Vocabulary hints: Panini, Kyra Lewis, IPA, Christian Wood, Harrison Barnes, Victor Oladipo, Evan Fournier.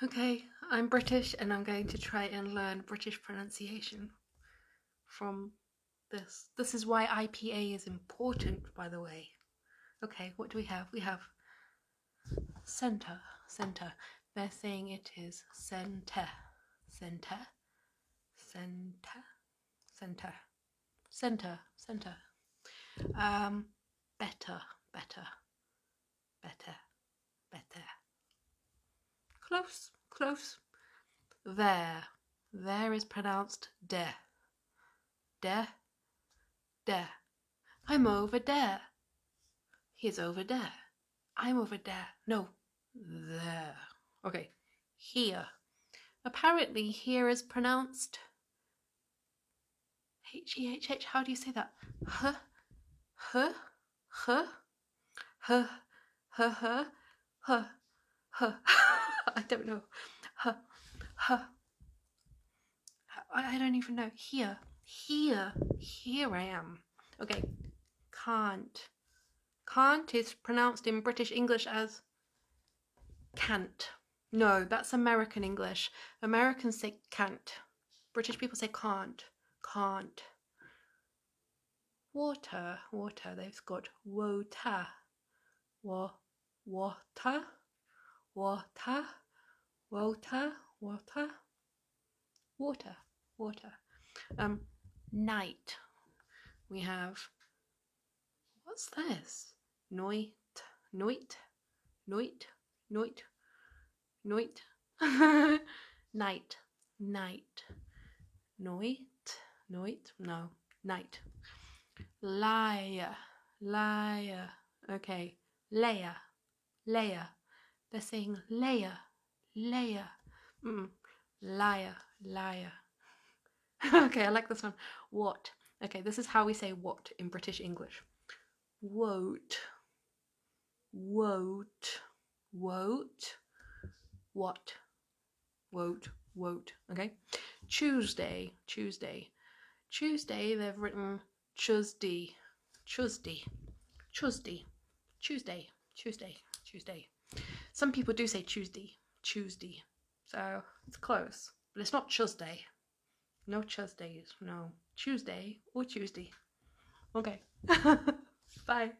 Okay, I'm British and I'm going to try and learn British pronunciation from this. This is why IPA is important, by the way. Okay, what do we have? We have centre. They're saying it is centre. Better. Close. There is pronounced de. I'm over there. He's over there. I'm over there. No, there. Okay, here. Apparently here is pronounced H-E-H-H. How do you say that? I don't know. I don't even know. Here I am. Okay, can't. Can't is pronounced in British English as can't. No, that's American English. Americans say can't. British people say can't. Can't. Water. They've got water. Water. Night. We have, what's this? Noit. Night. Noit. No. Night. Liar. Okay. Layer. They're saying layer. Liar. Okay, I like this one. What? Okay, this is how we say what in British English. What. Okay. Tuesday. They've written Tuesday. Some people do say Tuesday, so it's close, but it's not Tuesday. No Tuesdays, no. Tuesday or Tuesday. Okay, bye.